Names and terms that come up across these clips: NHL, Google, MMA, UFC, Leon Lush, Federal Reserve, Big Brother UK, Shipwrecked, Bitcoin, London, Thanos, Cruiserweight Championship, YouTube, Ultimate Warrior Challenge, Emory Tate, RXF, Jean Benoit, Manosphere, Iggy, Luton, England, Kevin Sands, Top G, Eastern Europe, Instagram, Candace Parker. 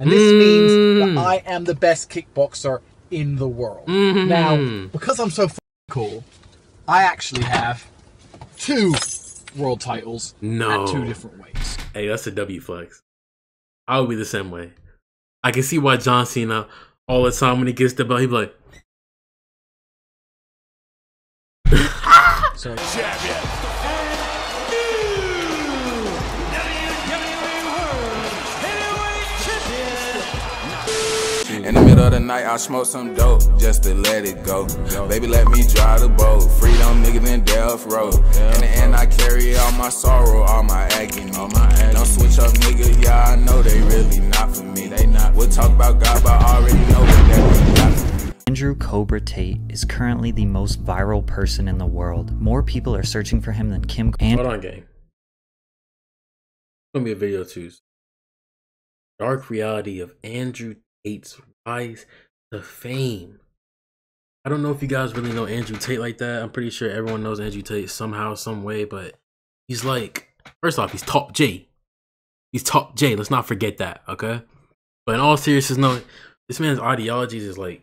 And this means that I am the best kickboxer in the world. Now, because I'm so cool, I actually have 2 world titles at 2 different weights. Hey, that's a W flex. I would be the same way. I can see why John Cena, all the time when he gets the belt, he be like... So, in the middle of the night, I smoke some dope just to let it go. Baby, let me drive the boat. Freedom, nigga, then death row. In the end, I carry all my sorrow, all my agony. Don't switch up, nigga. Yeah, I know they really not for me. They not. We'll talk about God, but I already know what they got. Andrew Cobra Tate is currently the most viral person in the world. More people are searching for him than Kim. Hold on, gang. Let me a video choose. Dark reality of Andrew Tate's rise to fame. I don't know if you guys really know Andrew Tate like that. I'm pretty sure everyone knows Andrew Tate somehow, some way, but he's like, first off, he's top J. He's top J. Let's not forget that, okay? But in all seriousness, no, this man's ideologies is like,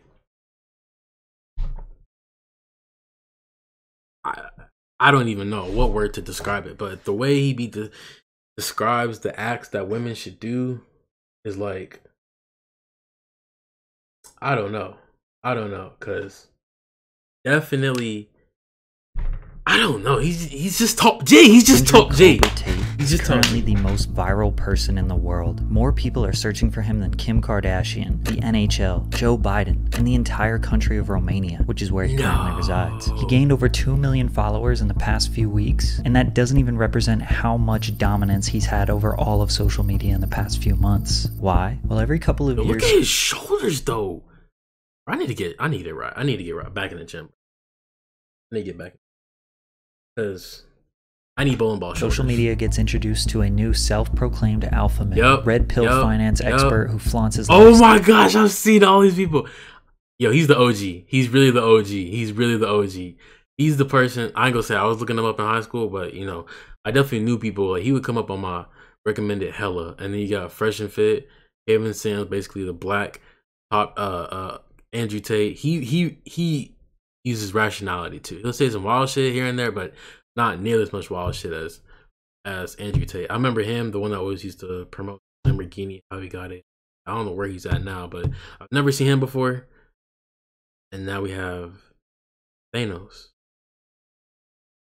I don't even know what word to describe it, but the way he describes the acts that women should do is like, I don't know, because definitely, I don't know. He's just top G. He's just top G. He's just currently the most viral person in the world. More people are searching for him than Kim Kardashian, the NHL, Joe Biden, and the entire country of Romania, which is where he currently resides. He gained over 2 million followers in the past few weeks, and that doesn't even represent how much dominance he's had over all of social media in the past few months. Why? Well, every couple of years... Look at his shoulders, though. I need to get right back in the gym. I need to get back. Because... I need bowling ball shoulders. Social media gets introduced to a new self-proclaimed alpha male, red pill finance expert who flaunts his lifestyle. My gosh, I've seen all these people. Yo, he's the OG. He's really the OG. He's really the OG. He's the person, I ain't gonna say I was looking him up in high school, but you know, I definitely knew people. Like, he would come up on my recommended hella, and then you got Fresh and Fit, Kevin Sands, basically the black top Andrew Tate. He uses rationality too. He'll say some wild shit here and there, but not nearly as much wild shit as Andrew Tate. I remember him, the one that always used to promote Lamborghini, how he got it. I don't know where he's at now, but I've never seen him before. And now we have Thanos.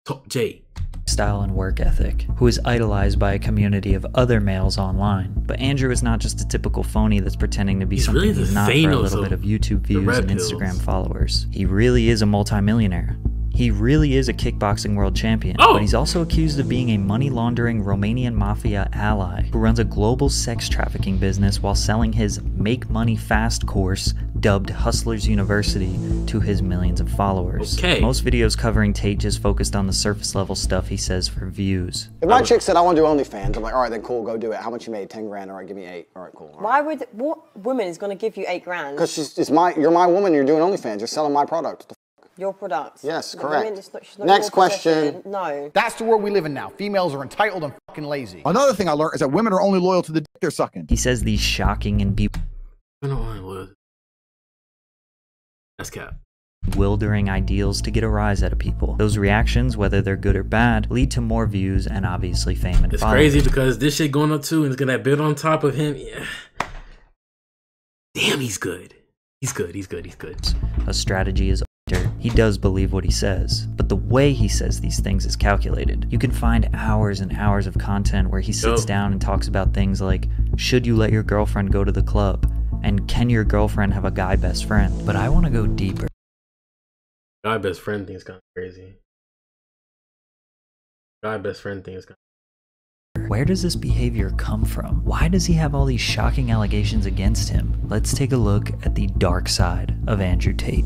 Top J. Style and work ethic, who is idolized by a community of other males online. But Andrew is not just a typical phony that's pretending to be something really he's not for a little bit of YouTube views and Instagram followers. He really is a multimillionaire. He really is a kickboxing world champion, but he's also accused of being a money-laundering Romanian mafia ally who runs a global sex trafficking business while selling his Make Money Fast course, dubbed Hustlers University, to his millions of followers. Most videos covering Tate just focused on the surface-level stuff he says for views. If my chick said, I want to do OnlyFans, I'm like, all right, then cool, go do it. How much you made? 10 grand, all right, give me 8. All right, cool. All right. Why would, what woman is going to give you 8 grand? Because you're my woman, you're doing OnlyFans, you're selling my product. Your products. Yes, correct. She's not next question. No. That's the world we live in now. Females are entitled and fucking lazy. Another thing I learned is that women are only loyal to the dick they're sucking. He says these shocking and bewildering ideals to get a rise out of people. Those reactions, whether they're good or bad, lead to more views and obviously fame and followers. It's crazy because this shit going up too and it's gonna build on top of him. Yeah. Damn, he's good. He's good. A strategy is... He does believe what he says, but the way he says these things is calculated. You can find hours and hours of content where he sits down and talks about things like, should you let your girlfriend go to the club? And can your girlfriend have a guy best friend? But I want to go deeper. Guy best friend thing is kind of crazy. Where does this behavior come from? Why does he have all these shocking allegations against him? Let's take a look at the dark side of Andrew Tate.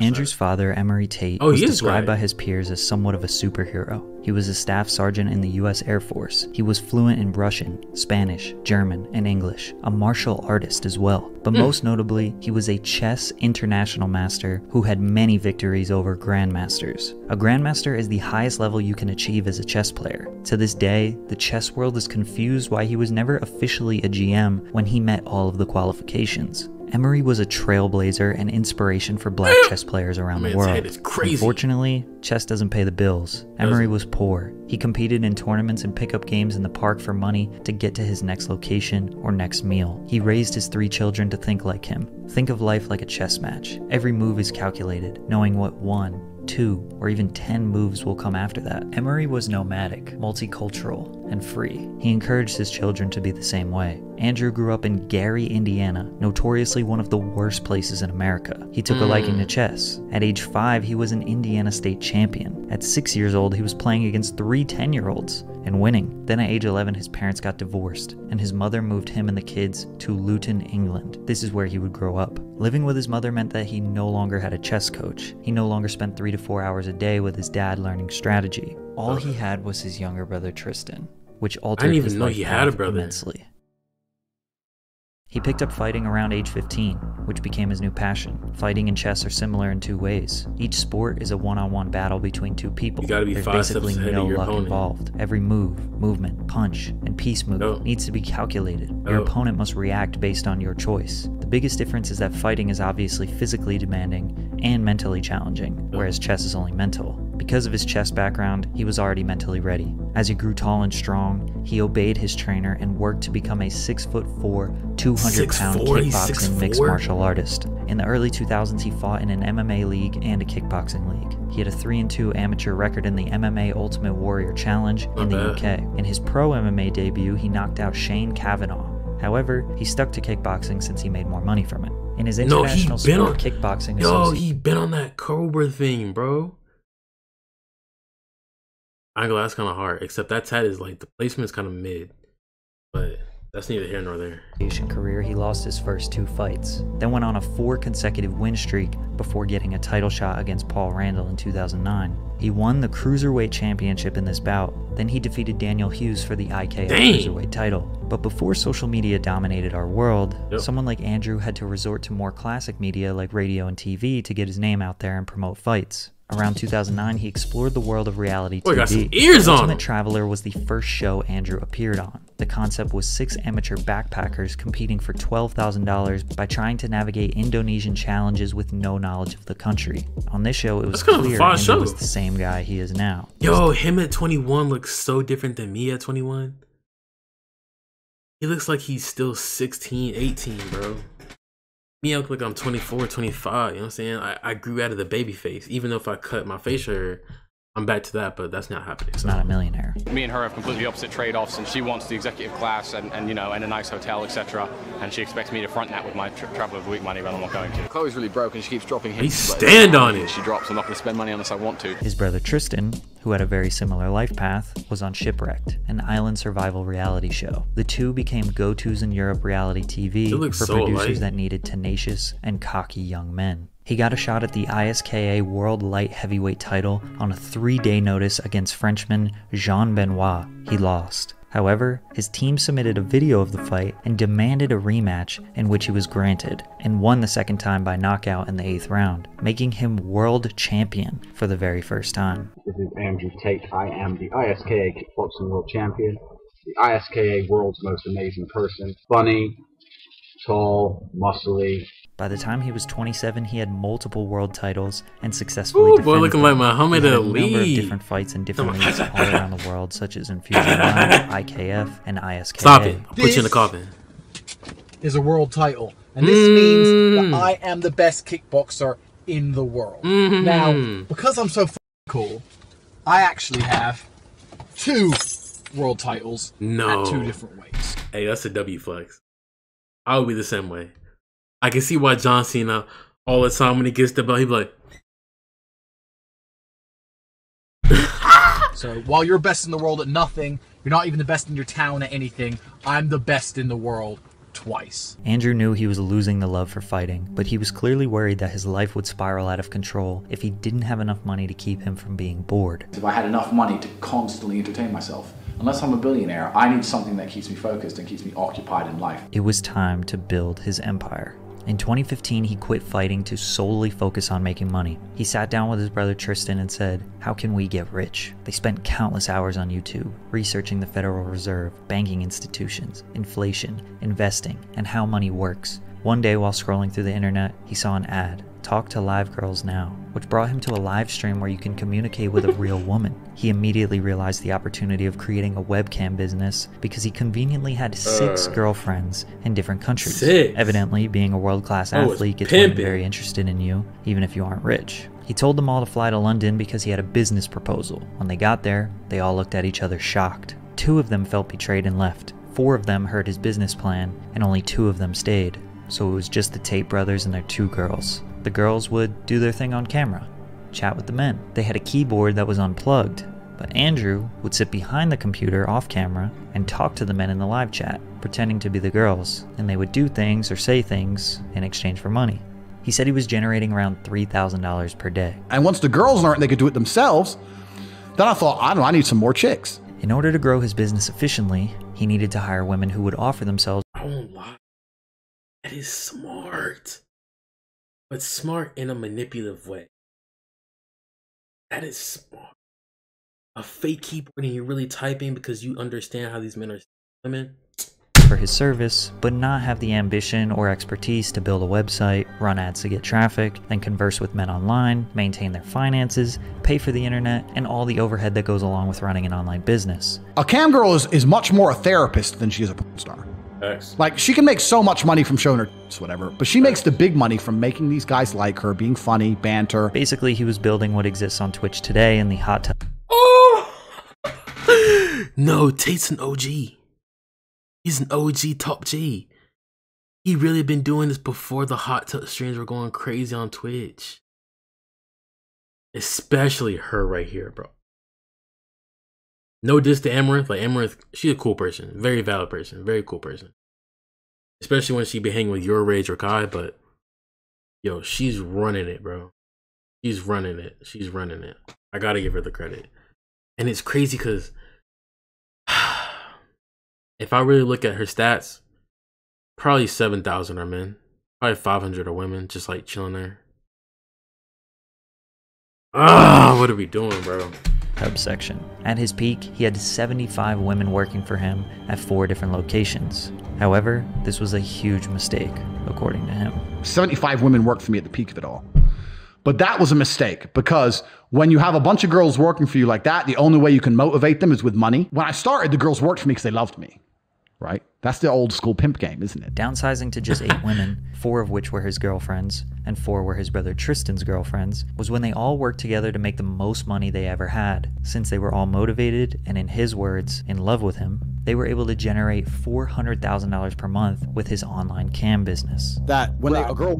Andrew's father, Emory Tate, was described by his peers as somewhat of a superhero. He was a staff sergeant in the US Air Force. He was fluent in Russian, Spanish, German, and English, a martial artist as well. But most notably, he was a chess international master who had many victories over grandmasters. A grandmaster is the highest level you can achieve as a chess player. To this day, the chess world is confused why he was never officially a GM when he met all of the qualifications. Emory was a trailblazer and inspiration for black chess players around the world. Unfortunately, chess doesn't pay the bills. Emory was poor. He competed in tournaments and pickup games in the park for money to get to his next location or next meal. He raised his three children to think like him. Think of life like a chess match. Every move is calculated, knowing what one, 2, or even 10 moves will come after that. Emory was nomadic, multicultural, and free. He encouraged his children to be the same way. Andrew grew up in Gary, Indiana, notoriously one of the worst places in America. He took a liking to chess. At age 5, he was an Indiana state champion. At 6 years old, he was playing against 3 10-year-olds and winning. Then at age 11, his parents got divorced, and his mother moved him and the kids to Luton, England. This is where he would grow up. Living with his mother meant that he no longer had a chess coach. He no longer spent 3 to 4 hours a day with his dad learning strategy. All he had was his younger brother, Tristan, which altered his life immensely. He picked up fighting around age 15, which became his new passion. Fighting and chess are similar in two ways. Each sport is a one-on-one battle between two people. There's basically no luck involved. Every move, movement, punch, and piece movement needs to be calculated. Your opponent must react based on your choice. The biggest difference is that fighting is obviously physically demanding and mentally challenging, whereas chess is only mental. Because of his chess background, he was already mentally ready. As he grew tall and strong, he obeyed his trainer and worked to become a 6'4", 200-pound kickboxing mixed martial artist. In the early 2000s, he fought in an MMA league and a kickboxing league. He had a 3-2 amateur record in the MMA Ultimate Warrior Challenge in the UK. In his pro MMA debut, he knocked out Shane Cavanaugh. However, he stuck to kickboxing since he made more money from it. In his international sport, kickboxing. Yo, he been on that Cobra thing, bro. I go, that's kind of hard, except that tat is like, the placement's kind of mid, but that's neither here nor there. Career, he lost his first 2 fights, then went on a 4 consecutive win streak before getting a title shot against Paul Randall in 2009. He won the Cruiserweight Championship in this bout, then he defeated Daniel Hughes for the IKA Cruiserweight title. But before social media dominated our world, someone like Andrew had to resort to more classic media like radio and TV to get his name out there and promote fights. Around 2009, he explored the world of reality TV. Got some ears on. Ultimate Traveler was the first show Andrew appeared on. The concept was 6 amateur backpackers competing for $12,000 by trying to navigate Indonesian challenges with no knowledge of the country. On this show, it was clear Andrew was the same guy he is now. Yo, him at 21 looks so different than me at 21. He looks like he's still 16, 18, bro. Me, I look like I'm 24, 25, you know what I'm saying? I grew out of the baby face. Even though if I cut my face hair, I'm back to that, but that's not happening. It's not a millionaire. Me and her have completely opposite trade-offs, and she wants the executive class and you know, and a nice hotel, etc. And she expects me to front that with my travel of the week money, but I'm not going to. Chloe's really broke, and she keeps dropping hints. Stand on it! She drops, I'm not going to spend money unless I want to. His brother Tristan, who had a very similar life path, was on Shipwrecked, an island survival reality show. The two became go-tos in Europe reality TV for producers that needed tenacious and cocky young men. He got a shot at the ISKA World Light Heavyweight title on a 3-day notice against Frenchman Jean Benoit. He lost. However, his team submitted a video of the fight and demanded a rematch, in which he was granted, and won the second time by knockout in the 8th round, making him world champion for the very first time. This is Andrew Tate. I am the ISKA Kickboxing World Champion, the ISKA World's Most Amazing Person, funny, tall, muscly. By the time he was 27, he had multiple world titles and successfully defended a number of different fights in different leagues all around the world, such as Infusion One, IKF, and ISKA. Stop it! I'll put you in the coffin. Is a world title, and this means that I am the best kickboxer in the world. Now, because I'm so cool, I actually have 2 world titles at 2 different weights. Hey, that's a W flex. I would be the same way. I can see why John Cena, all the time when he gets the belt, he be like... So, while you're best in the world at nothing, you're not even the best in your town at anything, I'm the best in the world. twice. Andrew knew he was losing the love for fighting, but he was clearly worried that his life would spiral out of control if he didn't have enough money to keep him from being bored. If I had enough money to constantly entertain myself, unless I'm a billionaire, I need something that keeps me focused and keeps me occupied in life. It was time to build his empire. In 2015, he quit fighting to solely focus on making money. He sat down with his brother Tristan and said, "How can we get rich?" They spent countless hours on YouTube, researching the Federal Reserve, banking institutions, inflation, investing, and how money works. One day while scrolling through the internet, he saw an ad, "Talk to live girls now," which brought him to a live stream where you can communicate with a real woman. He immediately realized the opportunity of creating a webcam business because he conveniently had 6 girlfriends in different countries. 6? Evidently, being a world-class athlete gets women very interested in you, even if you aren't rich. He told them all to fly to London because he had a business proposal. When they got there, they all looked at each other shocked. 2 of them felt betrayed and left. 4 of them heard his business plan, and only 2 of them stayed. So it was just the Tate brothers and their 2 girls. The girls would do their thing on camera, chat with the men. They had a keyboard that was unplugged, but Andrew would sit behind the computer off camera and talk to the men in the live chat, pretending to be the girls, and they would do things or say things in exchange for money. He said he was generating around $3,000 per day. And once the girls learned they could do it themselves, then I thought, I don't know, I need some more chicks. In order to grow his business efficiently, he needed to hire women who would offer themselves. I won't lie. That is smart. But smart in a manipulative way. That is smart. A fake keyboard and you're really typing because you understand how these men are women. For his service, but not have the ambition or expertise to build a website, run ads to get traffic, then converse with men online, maintain their finances, pay for the internet, and all the overhead that goes along with running an online business. A cam girl is much more a therapist than she is a porn star. Like, she can make so much money from showing her whatever, but she makes the big money from making these guys like her, being funny, banter. Basically, he was building what exists on Twitch today in the hot tub. Oh! No, Tate's an OG. He's an OG top G. He really been doing this before the hot tub streams were going crazy on Twitch. Especially her right here, bro. No diss to Amaranth. Like, Amaranth, she's a cool person. Very valid person. Very cool person. Especially when she be hanging with your Rage or Kai, but... Yo, she's running it, bro. She's running it. She's running it. I gotta give her the credit. And it's crazy because... if I really look at her stats, probably 7,000 are men. Probably 500 are women, just like chilling there. Ah, what are we doing, bro? Subsection. At his peak, he had 75 women working for him at 4 different locations. However, this was a huge mistake, according to him. 75 women worked for me at the peak of it all. But that was a mistake because when you have a bunch of girls working for you like that, the only way you can motivate them is with money. When I started, the girls worked for me because they loved me, right? That's the old school pimp game, isn't it? Downsizing to just 8 women, 4 of which were his girlfriends, and 4 were his brother Tristan's girlfriends, was when they all worked together to make the most money they ever had. Since they were all motivated and, in his words, in love with him, they were able to generate $400,000 per month with his online cam business. That when a girl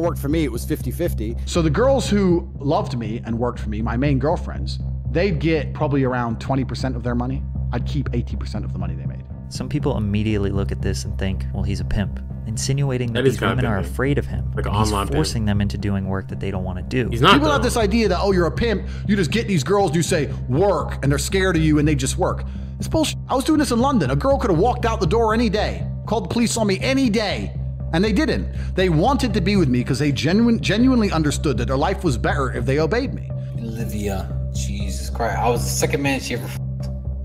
worked for me, it was 50-50. So the girls who loved me and worked for me, my main girlfriends, they'd get probably around 20% of their money. I'd keep 80% of the money they made. Some people immediately look at this and think, well, he's a pimp, insinuating that these women are afraid of him, like he's forcing them into doing work that they don't want to do. People have this idea that, oh, you're a pimp, you just get these girls, you say, work, and they're scared of you, and they just work. It's bullshit. I was doing this in London. A girl could have walked out the door any day, called the police on me any day, and they didn't. They wanted to be with me because they genuinely understood that their life was better if they obeyed me. Olivia, Jesus Christ, I was the second man she ever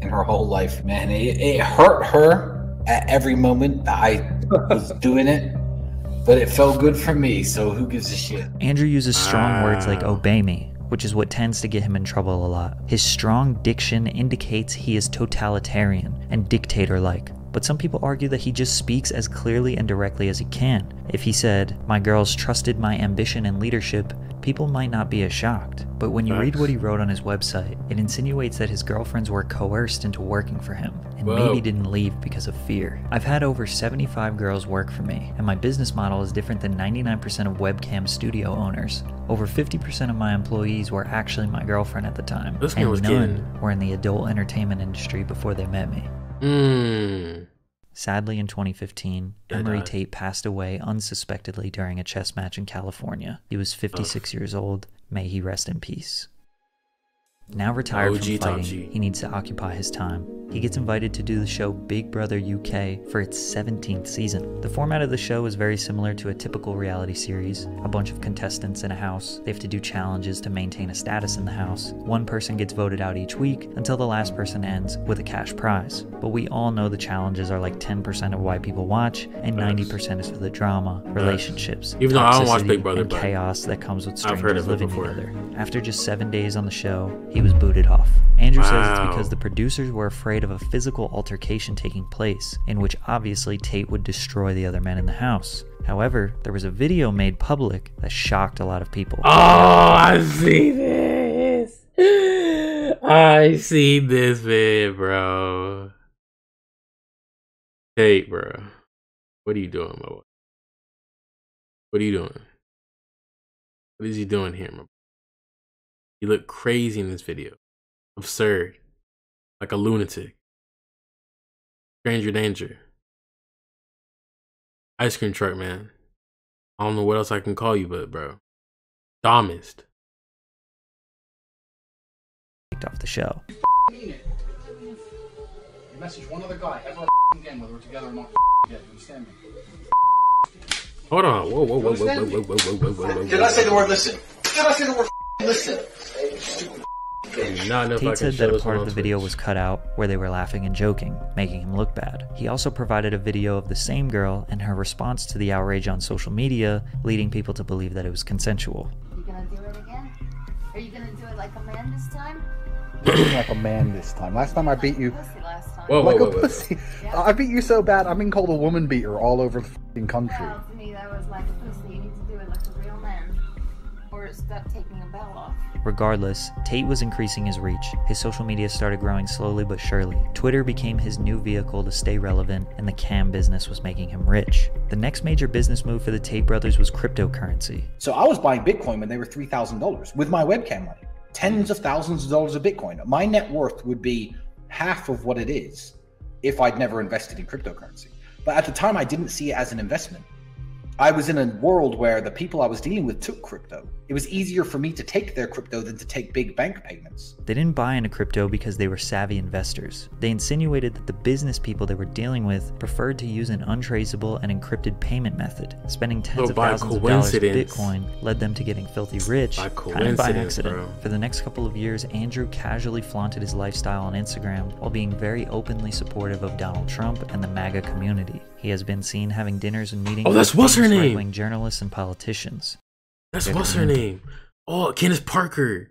in her whole life, man. It hurt her at every moment that I was doing it, but it felt good for me, so who gives a shit? Andrew uses strong words like obey me, which is what tends to get him in trouble a lot. His strong diction indicates he is totalitarian and dictator-like, but some people argue that he just speaks as clearly and directly as he can. If he said, my girls trusted my ambition and leadership, people might not be as shocked, but when you read what he wrote on his website, it insinuates that his girlfriends were coerced into working for him, and maybe didn't leave because of fear. I've had over 75 girls work for me, and my business model is different than 99% of webcam studio owners. Over 50% of my employees were actually my girlfriend at the time, and none were in the adult entertainment industry before they met me. Sadly, in 2015, Emory Tate passed away unsuspectedly during a chess match in California. He was 56 years old. May he rest in peace. Now retired from fighting, he needs to occupy his time. He gets invited to do the show Big Brother UK for its 17th season. The format of the show is very similar to a typical reality series. A bunch of contestants in a house. They have to do challenges to maintain a status in the house. One person gets voted out each week until the last person ends with a cash prize. But we all know the challenges are like 10% of why people watch and 90% is for the drama, relationships, even though I don't watch Big Brother, and chaos that comes with strangers living together. After just 7 days on the show, he was booted off. Andrew says it's because the producers were afraid of a physical altercation taking place, in which obviously Tate would destroy the other men in the house. However, there was a video made public that shocked a lot of people. Oh, I see this. I see this vid, bro. Tate, bro. What are you doing, my boy? What are you doing? What is he doing here, my boy? You look crazy in this video. Absurd. Like a lunatic. Stranger danger. Ice cream truck, man. I don't know what else I can call you, but bro. Dumbest. Kicked off the show. You message one other guy ever again, whether we're together or not together. You understand me? Hold on. Whoa, whoa, whoa, whoa, whoa, whoa, whoa, whoa, whoa, whoa. Did I say the word listen? Did I say the word listen? Tate said that a part of the video was cut out where they were laughing and joking, making him look bad. He also provided a video of the same girl and her response to the outrage on social media, leading people to believe that it was consensual. Are you gonna do it again? Are you gonna do it like a man this time? Like a man this time. Last time I beat you. Whoa, like a pussy. Yeah. I beat you so bad I've been called a woman beater all over the f***ing country. Well, to me that was like a pussy. You need to do it like a real man. Or it's about taking a bell off. Regardless, Tate was increasing his reach. His social media started growing slowly but surely. Twitter became his new vehicle to stay relevant, and the cam business was making him rich. The next major business move for the Tate brothers was cryptocurrency. So I was buying Bitcoin when they were $3,000 with my webcam money. Tens of thousands of dollars of Bitcoin. My net worth would be half of what it is if I'd never invested in cryptocurrency. But at the time, I didn't see it as an investment. I was in a world where the people I was dealing with took crypto. It was easier for me to take their crypto than to take big bank payments. They didn't buy into crypto because they were savvy investors. They insinuated that the business people they were dealing with preferred to use an untraceable and encrypted payment method. Spending tens of thousands of dollars in Bitcoin led them to getting filthy rich, kind of by accident. Bro. For the next couple of years, Andrew casually flaunted his lifestyle on Instagram while being very openly supportive of Donald Trump and the MAGA community. He has been seen having dinners and meetings with right-wing journalists and politicians. Candace Parker.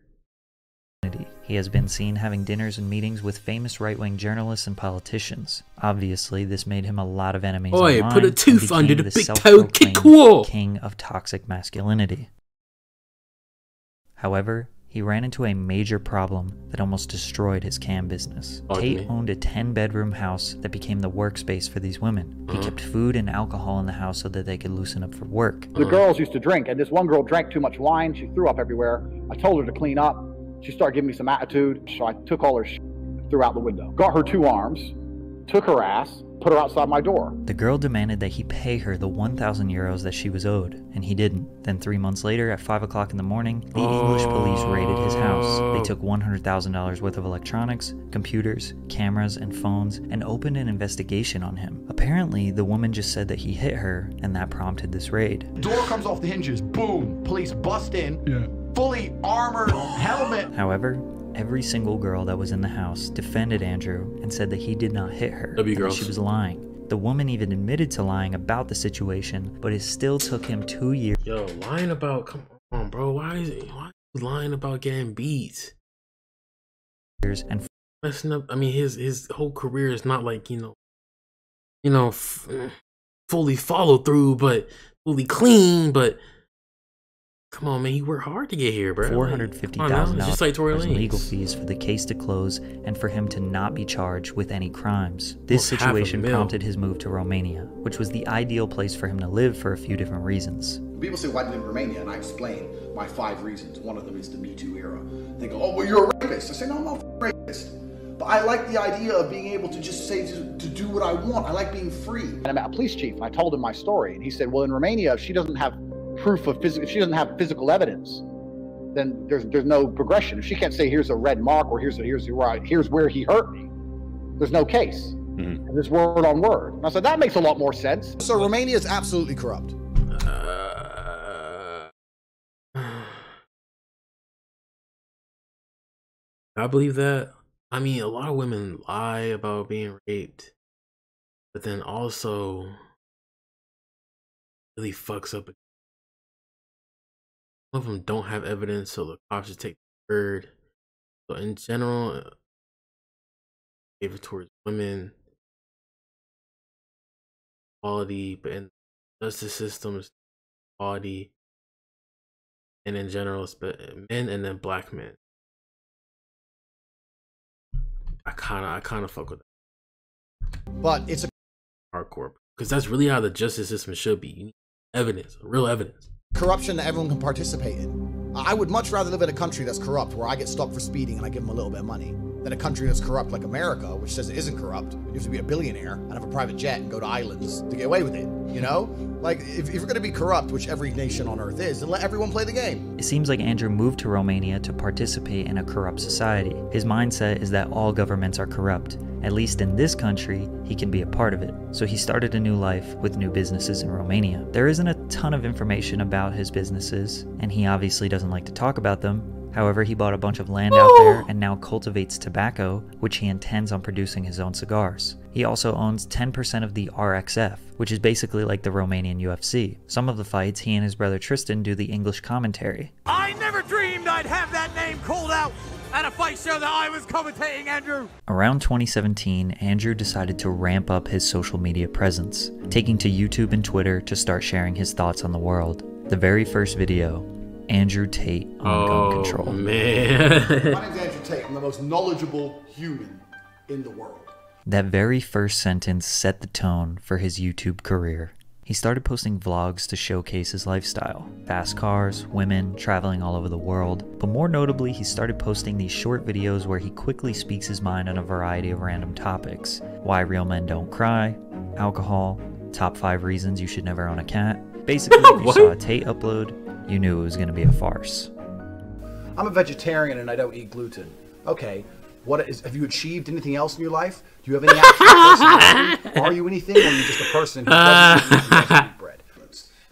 He has been seen having dinners and meetings with famous right-wing journalists and politicians. Obviously, this made him a lot of enemies online. Put a tooth under the big toe, kick wall. King of toxic masculinity. However, he ran into a major problem that almost destroyed his cam business. Tate owned a 10-bedroom house that became the workspace for these women. He kept food and alcohol in the house so that they could loosen up for work. The girls used to drink, and this one girl drank too much wine. She threw up everywhere. I told her to clean up. She started giving me some attitude. So I took all her shit, threw out the window. Got her two arms, took her ass, put her outside my door. The girl demanded that he pay her the 1,000 euros that she was owed, and he didn't. Then 3 months later, at 5 o'clock in the morning, the English police raided his house. They took $100,000 worth of electronics, computers, cameras, and phones, and opened an investigation on him. Apparently, the woman just said that he hit her, and that prompted this raid. Door comes off the hinges, boom, police bust in, fully armored, helmet. However, every single girl that was in the house defended Andrew and said that he did not hit her, that she was lying. The woman even admitted to lying about the situation, but it still took him 2 years. Yo, lying about, come on bro, why is he lying about getting beat? And messing up, I mean, his whole career is not like, fully follow through, but fully clean, but come on, man, you worked hard to get here, bro. $450,000 in legal fees for the case to close and for him to not be charged with any crimes. This situation prompted his move to Romania, which was the ideal place for him to live for a few different reasons. People say, why did you live in Romania? And I explain my 5 reasons. One of them is the Me Too era. They go, oh, well, you're a rapist. I say, no, I'm not a rapist. But I like the idea of being able to just say, to do what I want. I like being free. And I met a police chief, and I told him my story. And he said, well, in Romania, if she doesn't have proof of physical, if she doesn't have physical evidence, then there's no progression. If she can't say, here's a red mark, or here's where he hurt me, there's no case. Mm-hmm. There's word on word. And I said, that makes a lot more sense. So Romania is absolutely corrupt. I believe that. I mean, a lot of women lie about being raped, but then also really fucks up. Some of them don't have evidence, so the cops just take the word. So in general, favor towards women, equality, but in the justice system is equality, and in general, it's men and then black men. I kind of fuck with that. But it's a hardcore, because that's really how the justice system should be. You need evidence, real evidence. Corruption that everyone can participate in. I would much rather live in a country that's corrupt, where I get stopped for speeding and I give them a little bit of money, than a country that's corrupt like America, which says it isn't corrupt. You have to be a billionaire and have a private jet and go to islands to get away with it, you know? Like, if you're gonna be corrupt, which every nation on earth is, then let everyone play the game. It seems like Andrew moved to Romania to participate in a corrupt society. His mindset is that all governments are corrupt. At least in this country, he can be a part of it. So he started a new life with new businesses in Romania. There isn't a ton of information about his businesses, and he obviously doesn't like to talk about them. However, he bought a bunch of land out there and now cultivates tobacco, which he intends on producing his own cigars. He also owns 10% of the RXF, which is basically like the Romanian UFC. Some of the fights, he and his brother Tristan do the English commentary. I never dreamed I'd have that name called out at a fight show that I was commentating, Andrew. Around 2017, Andrew decided to ramp up his social media presence, taking to YouTube and Twitter to start sharing his thoughts on the world. The very first video, Andrew Tate on gun control. Oh, man. My name's Andrew Tate. I'm the most knowledgeable human in the world. That very first sentence set the tone for his YouTube career. He started posting vlogs to showcase his lifestyle. Fast cars, women, traveling all over the world. But more notably, he started posting these short videos where he quickly speaks his mind on a variety of random topics. Why real men don't cry, alcohol, top 5 reasons you should never own a cat. Basically, if you saw a Tate upload, you knew it was going to be a farce. I'm a vegetarian and I don't eat gluten. Okay, what is? Have you achieved anything else in your life? Do you have any actual personality? Are you anything, or are you just a person who doesn't eat bread?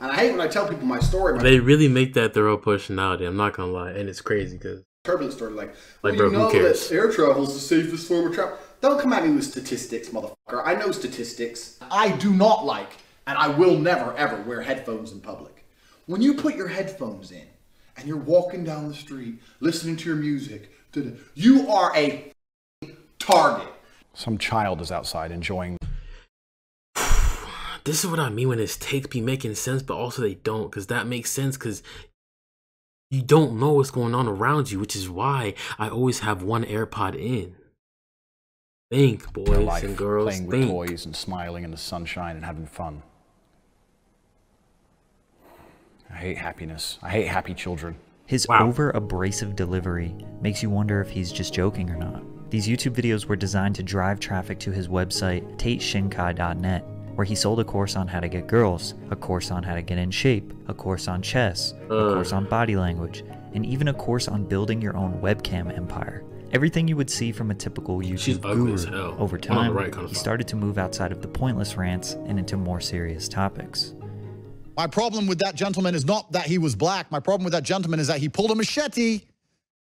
And I hate when I tell people my story. They really make that their own personality. I'm not gonna lie, and it's crazy because turbulent story. Like bro, who cares? Air travel is the safest form of travel. Don't come at me with statistics, motherfucker. I know statistics. I do not like, and I will never ever wear headphones in public. When you put your headphones in and you're walking down the street listening to your music, you are a target. Some child is outside enjoying. This is what I mean when his takes be making sense, but also they don't, because that makes sense because you don't know what's going on around you, which is why I always have one AirPod in. Think, boys life, and girls, playing think. With toys and smiling in the sunshine and having fun. I hate happiness. I hate happy children. His over-abrasive delivery makes you wonder if he's just joking or not. These YouTube videos were designed to drive traffic to his website, TateShinkai.net, where he sold a course on how to get girls, a course on how to get in shape, a course on chess, a course on body language, and even a course on building your own webcam empire. Everything you would see from a typical YouTube guru. Over time, he started to move outside of the pointless rants and into more serious topics. My problem with that gentleman is not that he was black. My problem with that gentleman is that he pulled a machete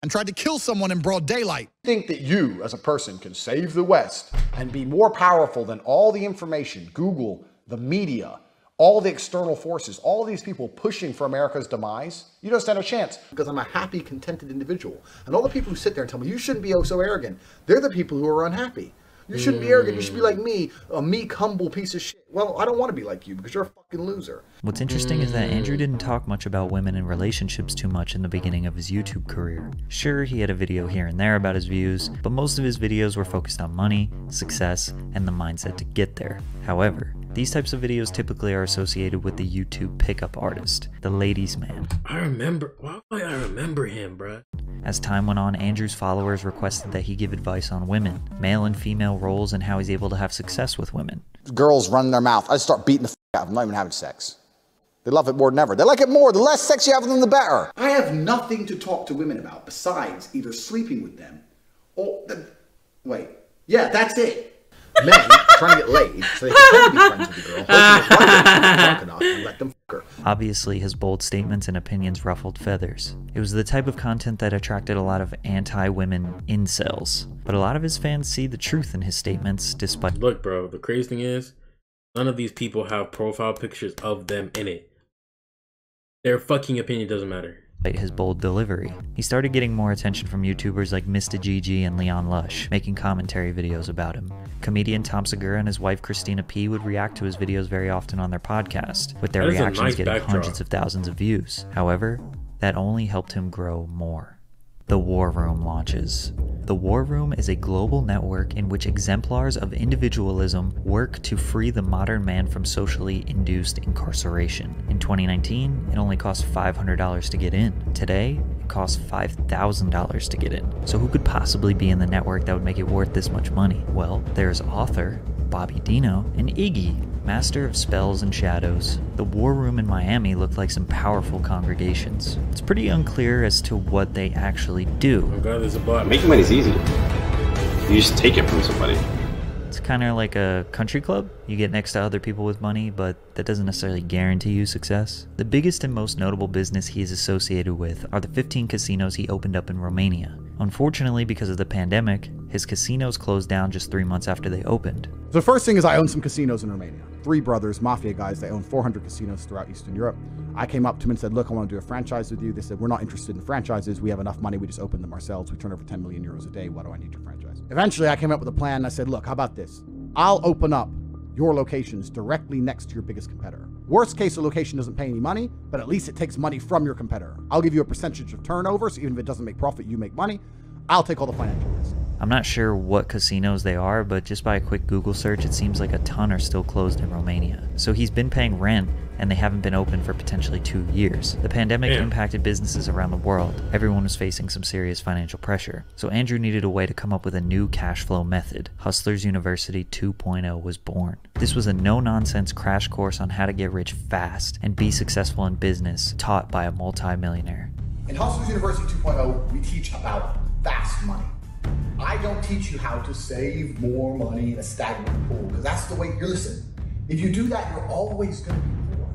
and tried to kill someone in broad daylight. I think that you, as a person, can save the West and be more powerful than all the information, Google, the media, all the external forces, all these people pushing for America's demise? You don't stand a chance, because I'm a happy, contented individual. And all the people who sit there and tell me, you shouldn't be oh so arrogant, they're the people who are unhappy. You shouldn't be arrogant. You should be like me, a meek, humble piece of shit. Well, I don't want to be like you because you're a fucking loser. What's interesting is that Andrew didn't talk much about women and relationships too much in the beginning of his YouTube career. Sure, he had a video here and there about his views, but most of his videos were focused on money, success, and the mindset to get there. However, these types of videos typically are associated with the YouTube pickup artist, the ladies man. I remember him, bruh. As time went on, Andrew's followers requested that he give advice on women, male and female roles, and how he's able to have success with women. Girls run their mouth. I just start beating the f*** out of them, not even having sex. They love it more than ever. They like it more. The less sex you have with them, the better. I have nothing to talk to women about besides either sleeping with them or... Wait. Yeah, that's it. Men trying to get laid so they can be friends with the girl, and let them fuck her. Obviously, his bold statements and opinions ruffled feathers. It was the type of content that attracted a lot of anti-women incels. But a lot of his fans see the truth in his statements despite... Look, bro, the crazy thing is, none of these people have profile pictures of them in it. Their fucking opinion doesn't matter. His bold delivery. He started getting more attention from YouTubers like Mr. Gigi and Leon Lush, making commentary videos about him. Comedian Tom Segura and his wife Christina P would react to his videos very often on their podcast, with their reactions getting hundreds of thousands of views. However, that only helped him grow more. The War Room launches. The War Room is a global network in which exemplars of individualism work to free the modern man from socially induced incarceration. In 2019, it only cost $500 to get in. Today, it costs $5,000 to get in. So who could possibly be in the network that would make it worth this much money? Well, there's author Bobby Dino and Iggy, master of spells and shadows. The War Room in Miami looked like some powerful congregations. It's pretty unclear as to what they actually do. Oh God, there's a bot. Making money is easy. You just take it from somebody. It's kind of like a country club. You get next to other people with money, but that doesn't necessarily guarantee you success. The biggest and most notable business he is associated with are the 15 casinos he opened up in Romania. Unfortunately, because of the pandemic, his casinos closed down just 3 months after they opened. The first thing is I own some casinos in Romania. Three brothers, mafia guys, they own 400 casinos throughout Eastern Europe. I came up to them and said, look, I want to do a franchise with you. They said, we're not interested in franchises. We have enough money. We just open them ourselves. We turn over 10 million euros a day. Why do I need your franchise? Eventually, I came up with a plan. I said, look, how about this? I'll open up your locations directly next to your biggest competitor. Worst case, a location doesn't pay any money, but at least it takes money from your competitor. I'll give you a percentage of turnover, so even if it doesn't make profit, you make money. I'll take all the financial risk. I'm not sure what casinos they are, but just by a quick Google search, it seems like a ton are still closed in Romania. So he's been paying rent, and they haven't been open for potentially 2 years. The pandemic impacted businesses around the world. Everyone was facing some serious financial pressure. So Andrew needed a way to come up with a new cash flow method. Hustlers University 2.0 was born. This was a no-nonsense crash course on how to get rich fast and be successful in business, taught by a multi-millionaire. In Hustlers University 2.0, we teach about fast money. I don't teach you how to save more money in a stagnant pool, because that's the way you're listening. If you do that, you're always going to be poor.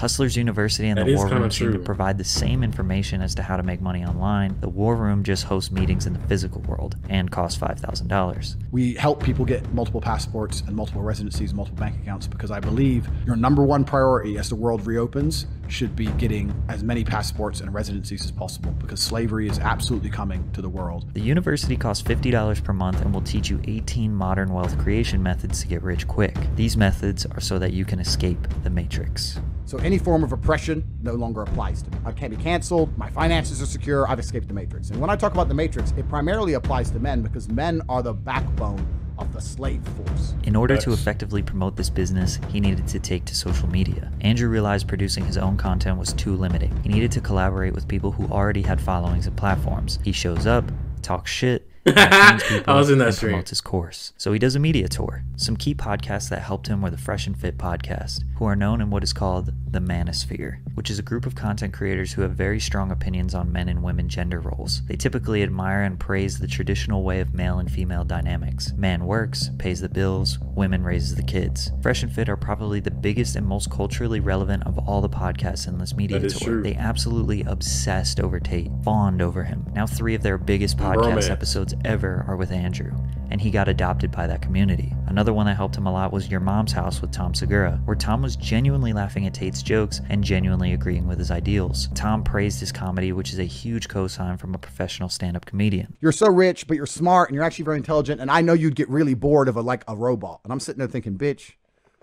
Hustlers University and the War Room seem to provide the same information as to how to make money online. The War Room just hosts meetings in the physical world and costs $5,000. We help people get multiple passports and multiple residencies, multiple bank accounts, because I believe your number one priority as the world reopens should be getting as many passports and residencies as possible, because slavery is absolutely coming to the world. The university costs $50 per month and will teach you 18 modern wealth creation methods to get rich quick. These methods are so that you can escape the matrix. So any form of oppression no longer applies to me. I can't be canceled, my finances are secure, I've escaped the matrix. And when I talk about the matrix, it primarily applies to men, because men are the backbone of the slave force. In order to effectively promote this business, he needed to take to social media. Andrew realized producing his own content was too limiting. He needed to collaborate with people who already had followings and platforms. He shows up, talks shit, I was in that stream. Promotes his course. So he does a media tour. Some key podcasts that helped him were the Fresh and Fit podcast, who are known in what is called the Manosphere, which is a group of content creators who have very strong opinions on men and women gender roles. They typically admire and praise the traditional way of male and female dynamics. Man works, pays the bills, women raises the kids. Fresh and Fit are probably the biggest and most culturally relevant of all the podcasts in this media tour. True. They absolutely obsessed over Tate, fawned over him. Now three of their biggest podcast episodes ever are with Andrew, and he got adopted by that community. Another one that helped him a lot was Your Mom's House with Tom Segura, where Tom was genuinely laughing at Tate's jokes and genuinely agreeing with his ideals. Tom praised his comedy, which is a huge cosign from a professional stand-up comedian. You're so rich, but you're smart, and you're actually very intelligent, and I know you'd get really bored of a robot. And I'm sitting there thinking, bitch,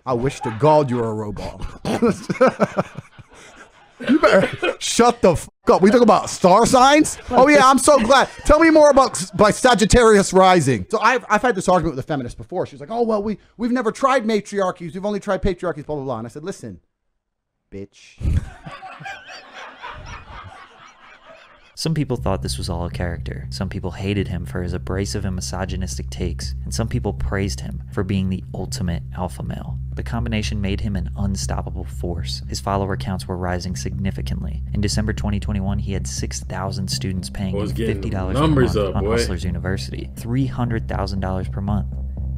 I wish to God you were a robot. You better shut the f up. We talk about star signs? Oh yeah, I'm so glad. Tell me more about Sagittarius rising. So I've had this argument with a feminist before. She's like, oh, well, we've never tried matriarchies. We've only tried patriarchies, blah, blah, blah. And I said, listen, bitch. Some people thought this was all a character, some people hated him for his abrasive and misogynistic takes, and some people praised him for being the ultimate alpha male. The combination made him an unstoppable force. His follower counts were rising significantly. In December 2021, he had 6,000 students paying him $50 a month on Hustlers University, $300,000 per month.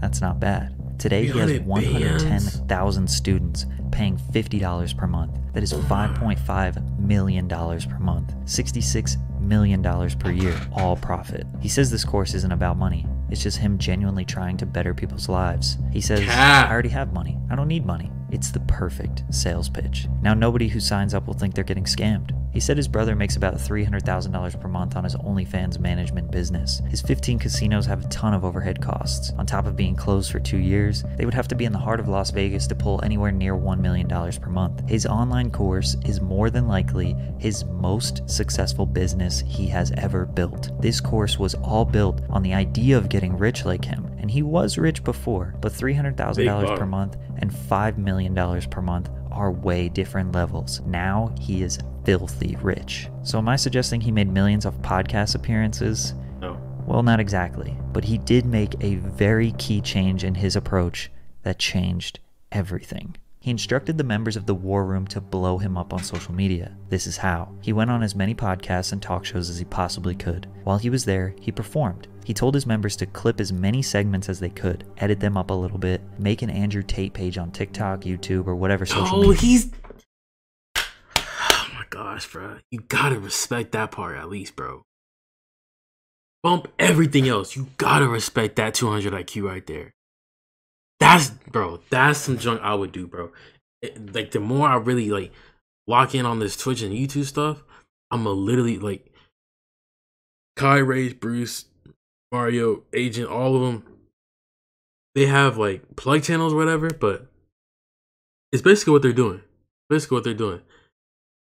That's not bad. Today, he has 110,000 students paying $50 per month. That is $5.5 million per month, $66 million per year, all profit. He says this course isn't about money. It's just him genuinely trying to better people's lives. He says, I already have money. I don't need money. It's the perfect sales pitch. Now, nobody who signs up will think they're getting scammed. He said his brother makes about $300,000 per month on his OnlyFans management business. His 15 casinos have a ton of overhead costs. On top of being closed for 2 years, they would have to be in the heart of Las Vegas to pull anywhere near $1 million per month. His online course is more than likely his most successful business he has ever built. This course was all built on the idea of getting rich like him, and he was rich before, but $300,000 per month and $5 million per month are way different levels. Now he is filthy rich. So am I suggesting he made millions off podcast appearances? No. Well, not exactly, but he did make a very key change in his approach that changed everything. He instructed the members of the War Room to blow him up on social media. This is how. He went on as many podcasts and talk shows as he possibly could. While he was there, he performed. He told his members to clip as many segments as they could, edit them up a little bit, make an Andrew Tate page on TikTok, YouTube, or whatever social media. Oh my gosh, bro. You gotta respect that part at least, bro. Bump everything else. You gotta respect that 200 IQ right there. That's, bro, that's some junk I would do, bro. Like, the more I really, like, lock in on this Twitch and YouTube stuff, I'm gonna literally, like, Kai, Rage, Bruce, Mario, Agent, all of them, they have like plug channels or whatever, but it's basically what they're doing.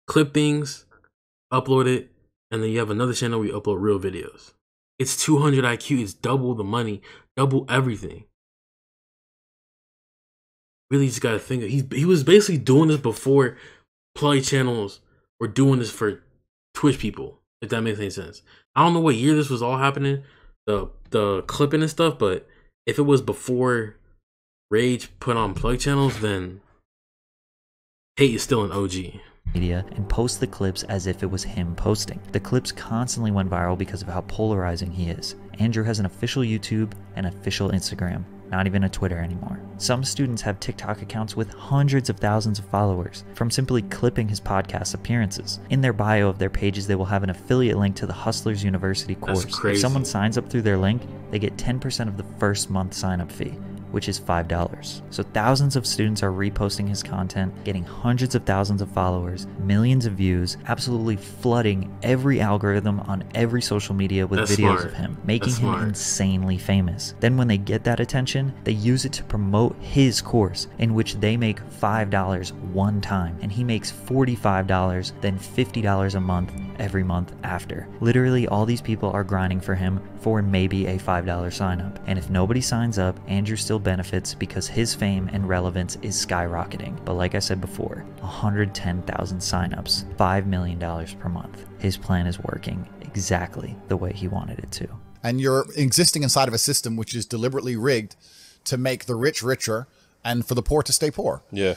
Clip things, upload it, and then you have another channel where you upload real videos. It's 200 IQ, it's double the money, double everything. Really just gotta think, he was basically doing this before plug channels were doing this for Twitch people, if that makes any sense. I don't know what year this was all happening, the clipping and stuff, but if it was before Rage put on plug channels, then Tate is still an OG. Media and post the clips as if it was him posting. The clips constantly went viral because of how polarizing he is. Andrew has an official YouTube and official Instagram, not even a Twitter anymore. Some students have TikTok accounts with hundreds of thousands of followers from simply clipping his podcast appearances. In their bio of their pages, they will have an affiliate link to the Hustlers University course. That's crazy. If someone signs up through their link, they get 10% of the first month sign-up fee, which is $5. So thousands of students are reposting his content, getting hundreds of thousands of followers, millions of views, absolutely flooding every algorithm on every social media with videos of him, making him insanely famous. Then when they get that attention, they use it to promote his course, in which they make $5 one time, and he makes $45, then $50 a month every month after. Literally all these people are grinding for him for maybe a $5 sign up. And if nobody signs up, Andrew still benefits because his fame and relevance is skyrocketing. But like I said before, 110,000 signups, $5 million per month. His plan is working exactly the way he wanted it to. And you're existing inside of a system which is deliberately rigged to make the rich richer and for the poor to stay poor. Yeah.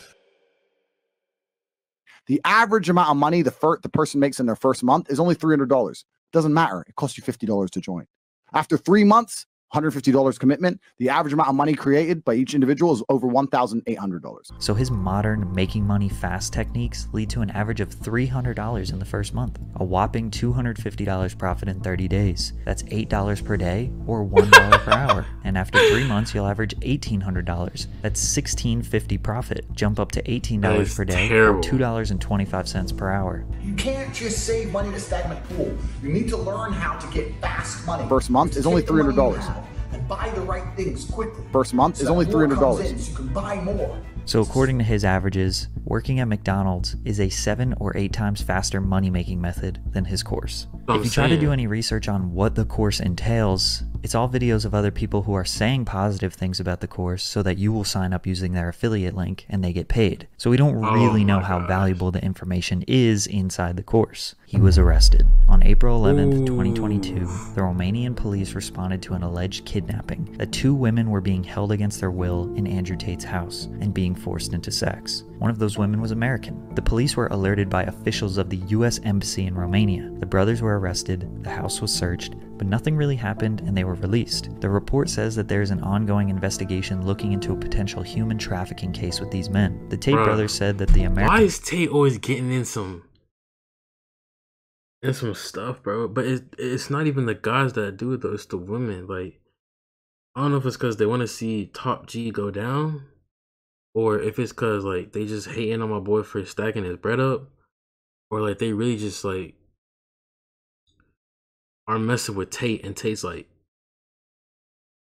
The average amount of money the person makes in their first month is only $300. Doesn't matter. It costs you $50 to join. After 3 months, $150 commitment, the average amount of money created by each individual is over $1,800. So his modern making money fast techniques lead to an average of $300 in the first month, a whopping $250 profit in 30 days. That's $8 per day or $1 per hour. And after 3 months, you'll average $1,800. That's $1,650 profit. Jump up to $18 per day or $2.25 per hour. You can't just save money to stagnant pool. You need to learn how to get fast money. First month is only $300. And buy the right things quickly. First month is only $300. So you can buy more. So according to his averages, working at McDonald's is a 7 or 8 times faster money-making method than his course. If you try to do any research on what the course entails, it's all videos of other people who are saying positive things about the course so that you will sign up using their affiliate link and they get paid. So we don't really know how valuable the information is inside the course. He was arrested. On April 11th, 2022, the Romanian police responded to an alleged kidnapping that 2 women were being held against their will in Andrew Tate's house and being forced into sex. One of those women was American. The police were alerted by officials of the US Embassy in Romania. The brothers were arrested, the house was searched, but nothing really happened and they were released. The report says that there is an ongoing investigation looking into a potential human trafficking case with these men. The Tate brothers said that the American— Why is Tate always getting in some stuff, bro? But it's not even the guys that do it though, it's the women. Like, I don't know if it's because they want to see Top G go down, or if it's because like they just hating on my boy for stacking his bread up, or like they really just like are messing with Tate, and Tate's like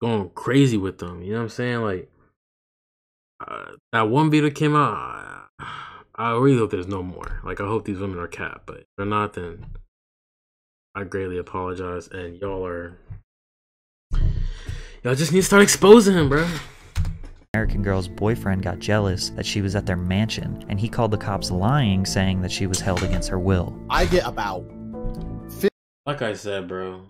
going crazy with them. You know what I'm saying? Like, that one video came out, I really hope there's no more. Like, I hope these women are capped, but if they're not, then I greatly apologize. And y'all just need to start exposing him, bro. American girl's boyfriend got jealous that she was at their mansion, and he called the cops lying, saying that she was held against her will. I get about— like I said, bro,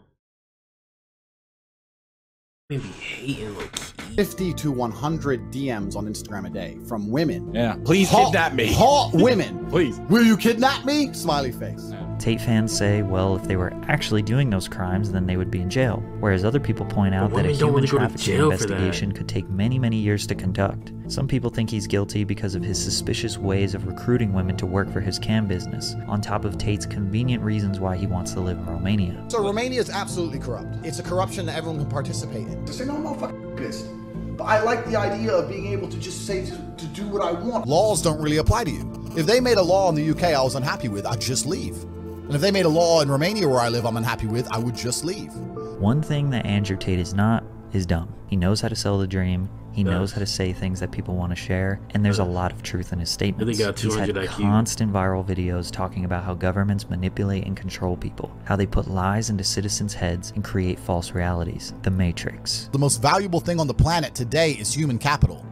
maybe hating like 50 to 100 DMs on Instagram a day from women. Yeah, please kidnap me. Halt, women. Please. Will you kidnap me? Smiley face. Yeah. Tate fans say, well, if they were actually doing those crimes, then they would be in jail. Whereas other people point out that a human trafficking investigation could take many, many years to conduct. Some people think he's guilty because of his suspicious ways of recruiting women to work for his cam business, on top of Tate's convenient reasons why he wants to live in Romania. So Romania is absolutely corrupt. It's a corruption that everyone can participate in. Just say, no, I'm not fucking pissed. But I like the idea of being able to just say to do what I want. Laws don't really apply to you. If they made a law in the UK I was unhappy with, I'd just leave. And if they made a law in Romania where I live I'm unhappy with, I would just leave. One thing that Andrew Tate is not is dumb. He knows how to sell the dream. He knows how to say things that people want to share, and there's a lot of truth in his statements. He's had constant viral videos talking about how governments manipulate and control people, how they put lies into citizens' heads and create false realities. The Matrix. The most valuable thing on the planet today is human capital.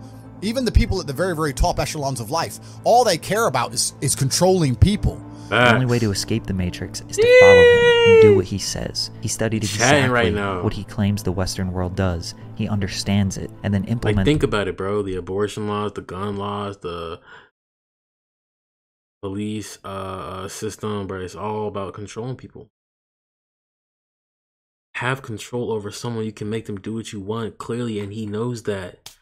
Even the people at the very, very top echelons of life, all they care about is controlling people. The only way to escape the Matrix is to follow him and do what he says. He studied exactly what he claims the Western world does. He understands it and then implements. Like, think about it, bro. The abortion laws, the gun laws, the police system, bro. It's all about controlling people. Have control over someone. You can make them do what you want, clearly, and he knows that.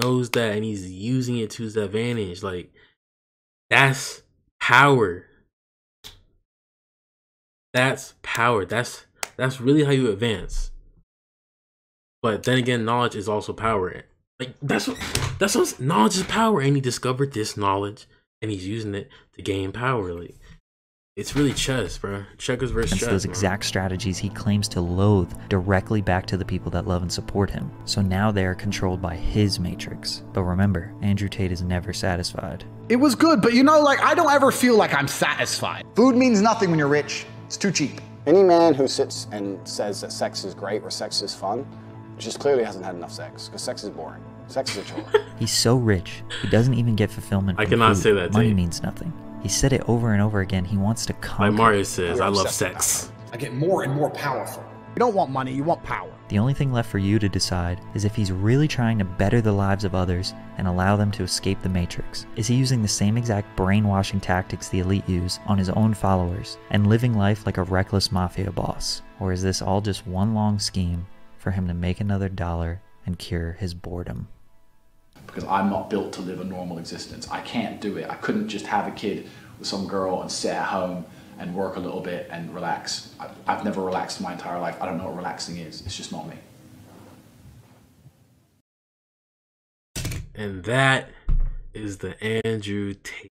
And he's using it to his advantage. Like, that's power. That's really how you advance. But then again, knowledge is also power. Like, that's what knowledge is power, and he discovered this knowledge and he's using it to gain power. Like, it's really chess, bro. Checkers versus chess. Those exact strategies he claims to loathe directly back to the people that love and support him. So now they are controlled by his matrix. But remember, Andrew Tate is never satisfied. It was good, but you know, like, I don't ever feel like I'm satisfied. Food means nothing when you're rich. It's too cheap. Any man who sits and says that sex is great or sex is fun just clearly hasn't had enough sex, because sex is boring. Sex is a chore. He's so rich, he doesn't even get fulfillment. I cannot say that. Money means nothing. He said it over and over again. He wants to conquer. Like Mario says, I love sex. I get more and more powerful. You don't want money, you want power. The only thing left for you to decide is if he's really trying to better the lives of others and allow them to escape the Matrix. Is he using the same exact brainwashing tactics the elite use on his own followers and living life like a reckless mafia boss? Or is this all just one long scheme for him to make another dollar and cure his boredom? Because I'm not built to live a normal existence. I can't do it. I couldn't just have a kid with some girl and sit at home and work a little bit and relax. I've never relaxed my entire life. I don't know what relaxing is. It's just not me. And that is the Andrew Tate.